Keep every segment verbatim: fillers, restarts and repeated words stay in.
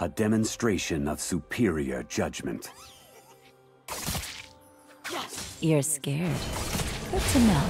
a demonstration of superior judgment. You're scared. Good to know.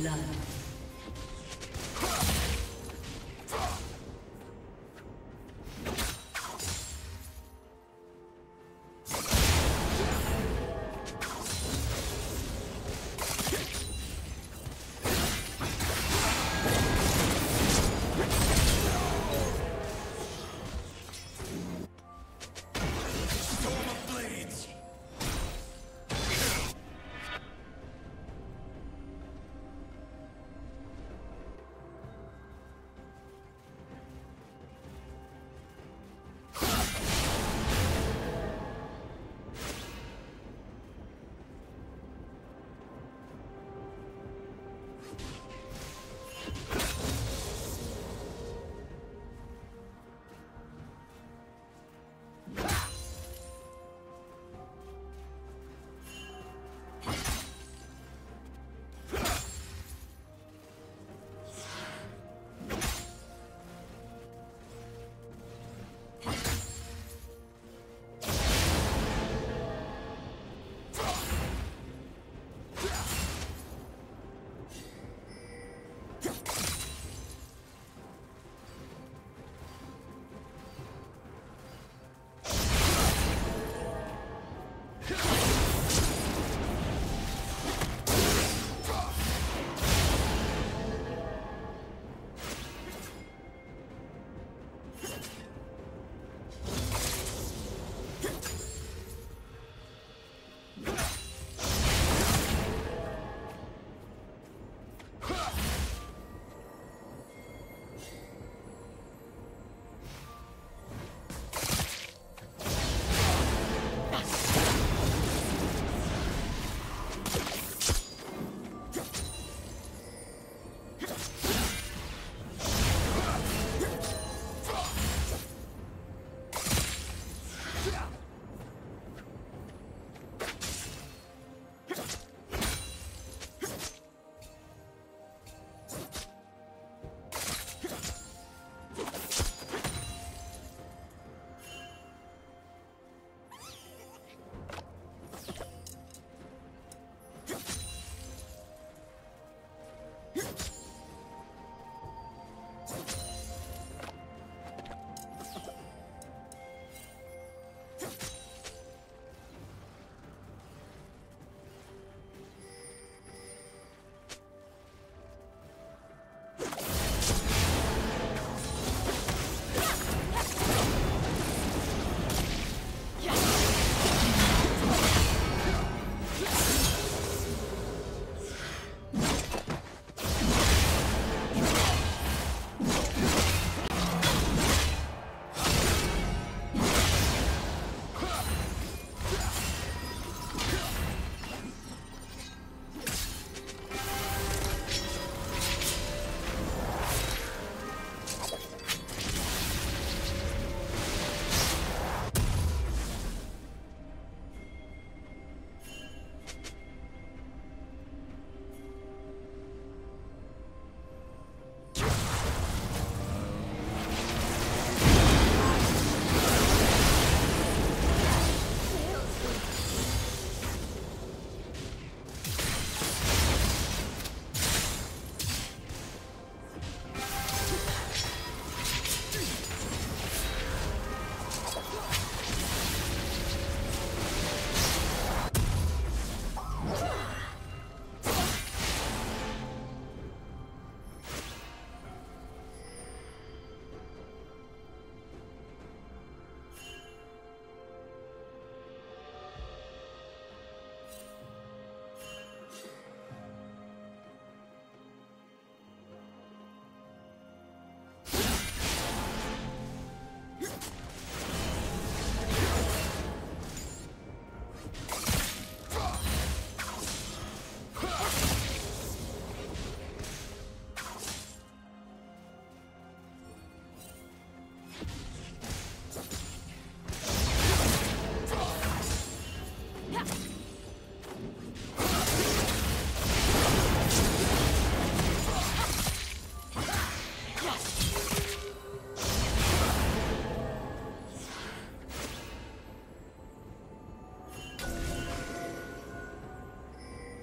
Love.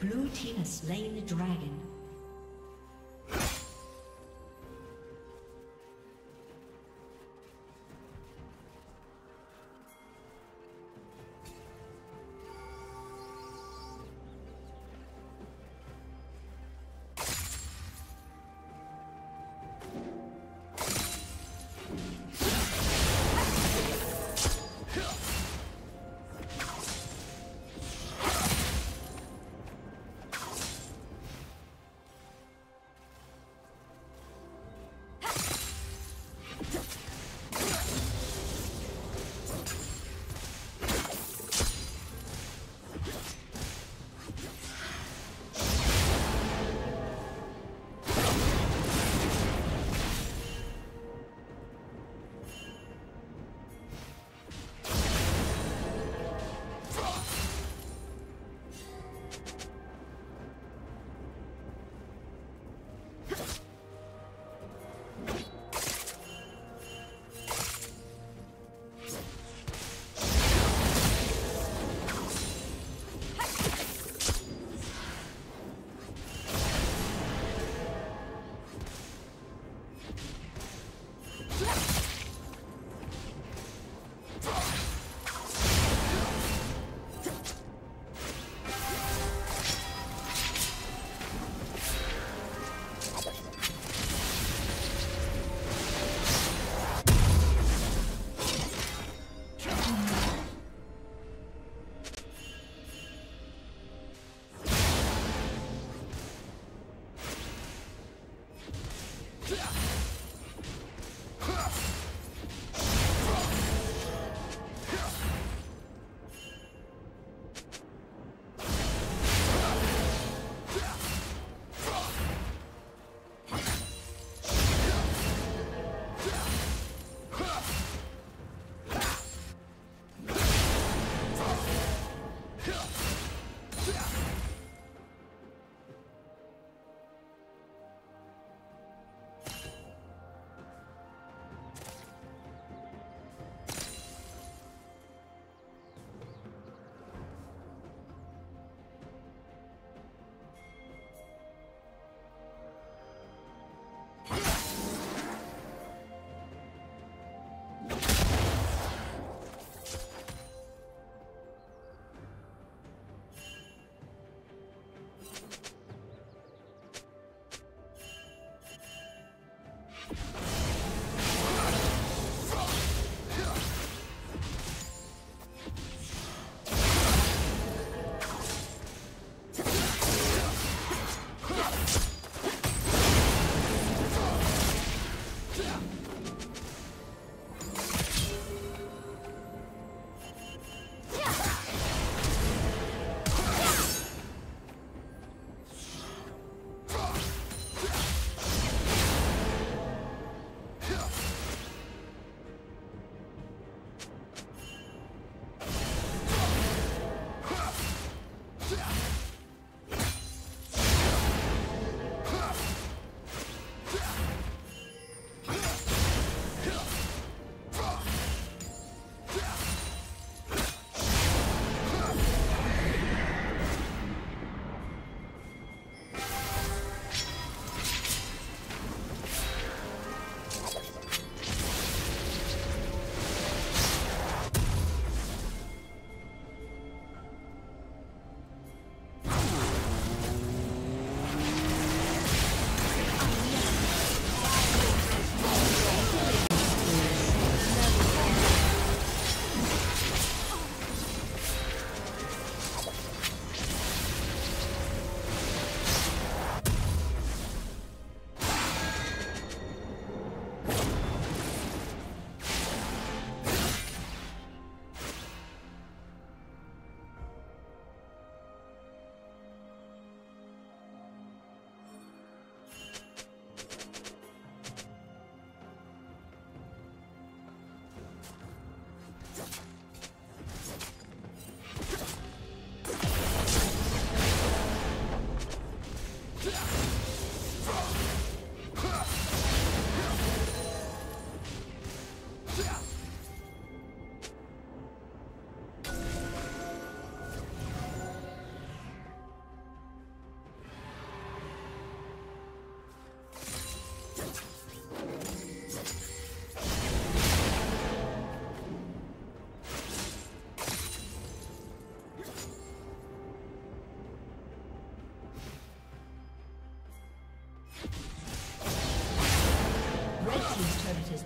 blue team has slain the dragon.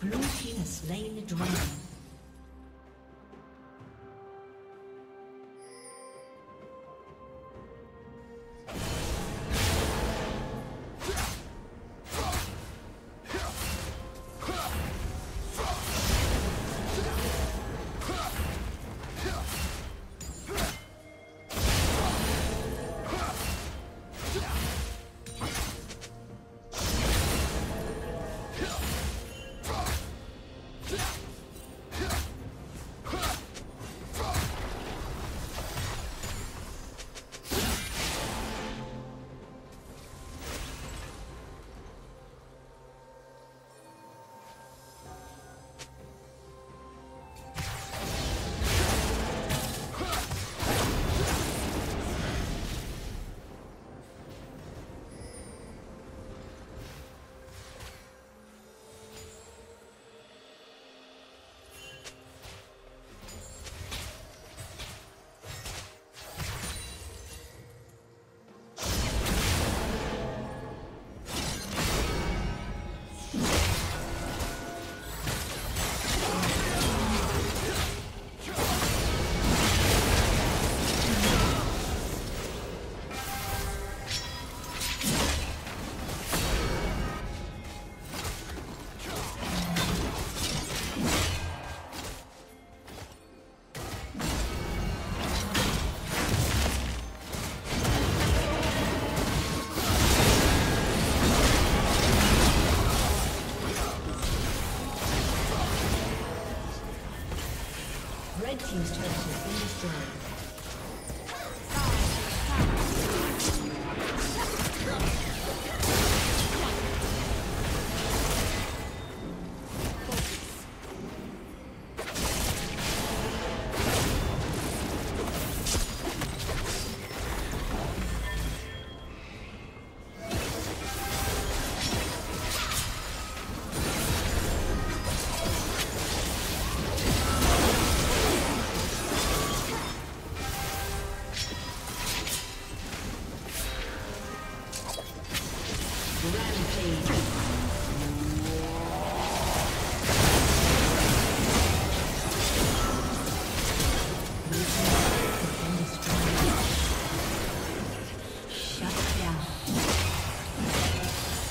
Blue team has slain the dragon.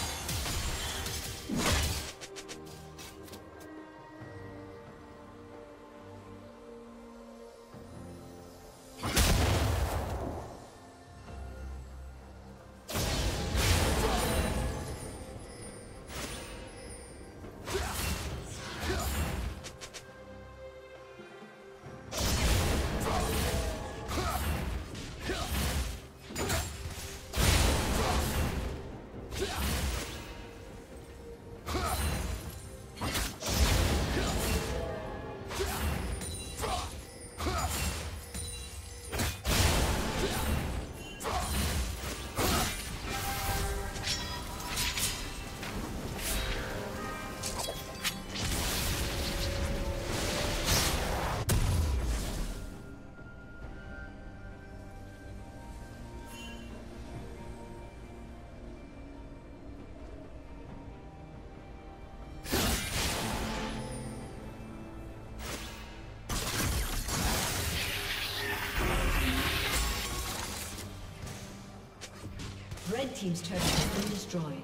Team's turret has been destroyed. Red team's turret has been destroyed.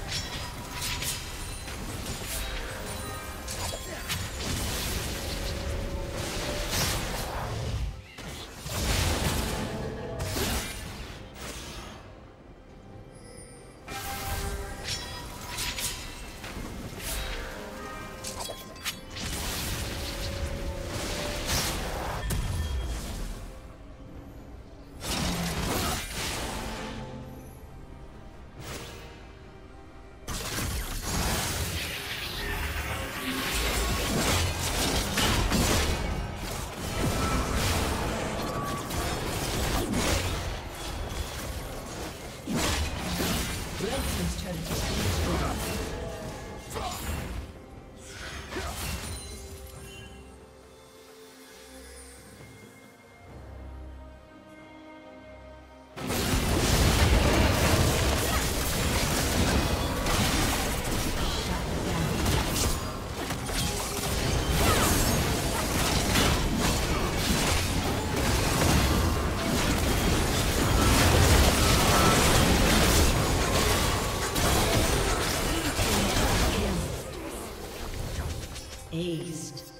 Aced.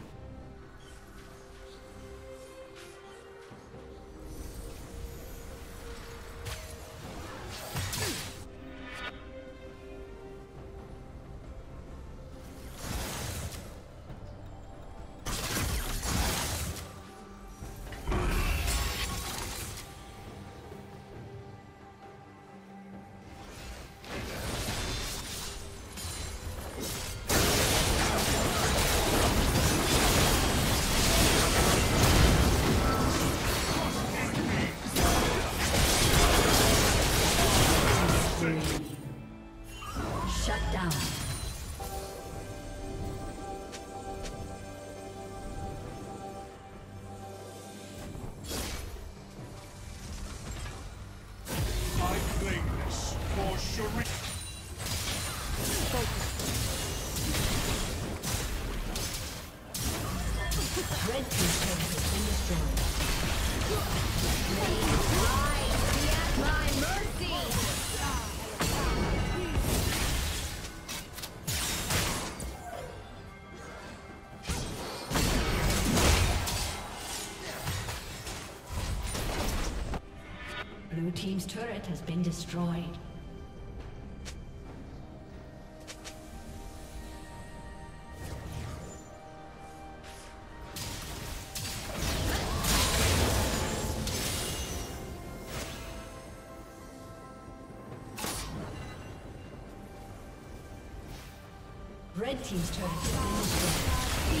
Blue team's turret has been destroyed. Red team's turret has been destroyed.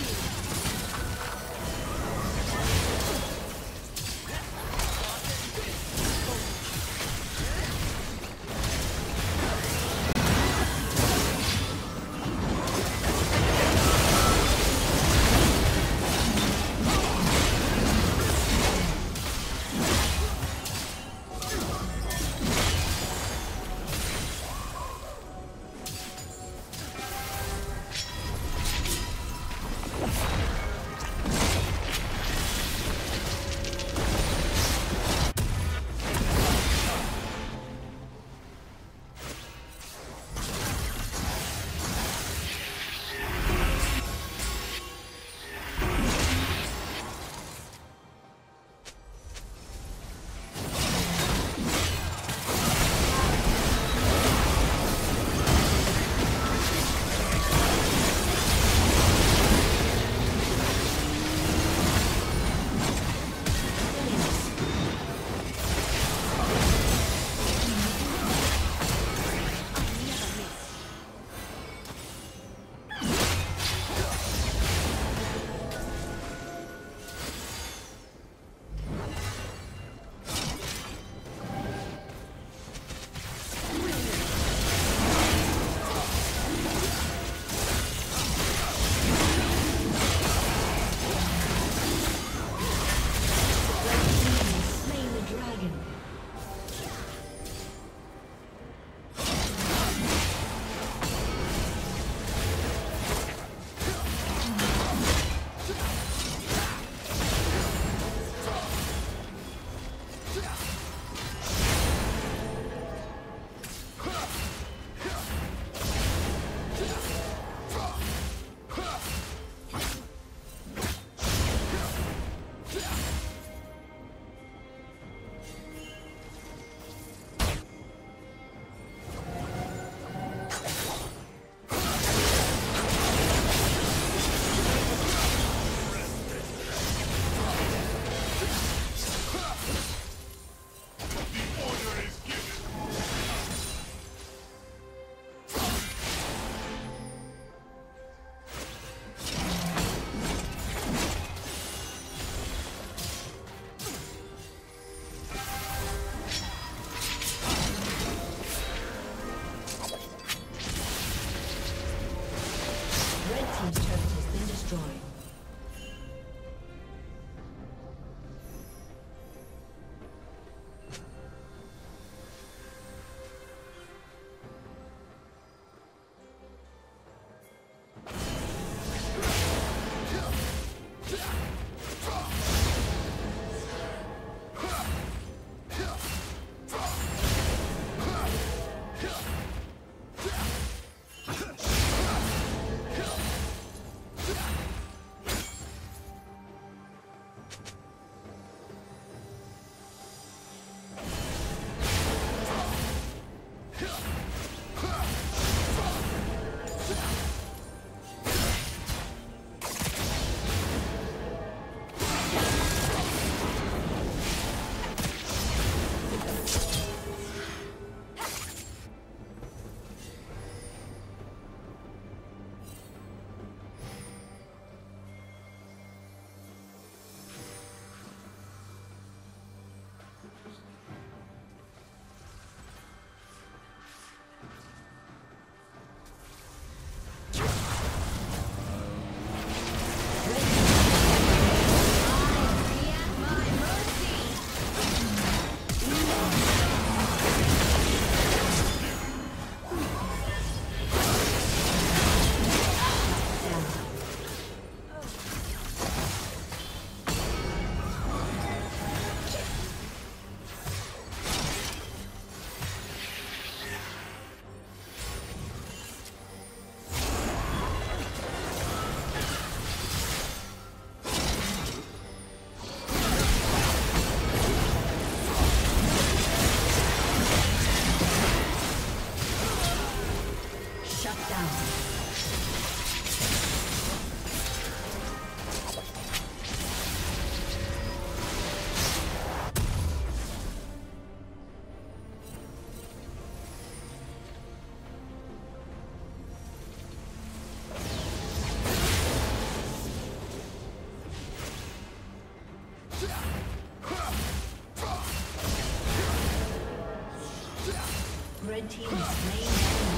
Red team is slain.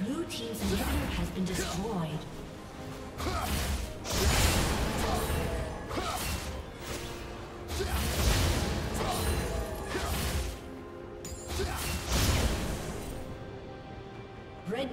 Blue team's turret has been destroyed. Blue team's inhibitor has been destroyed. Red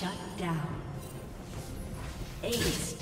Shut down. Ace.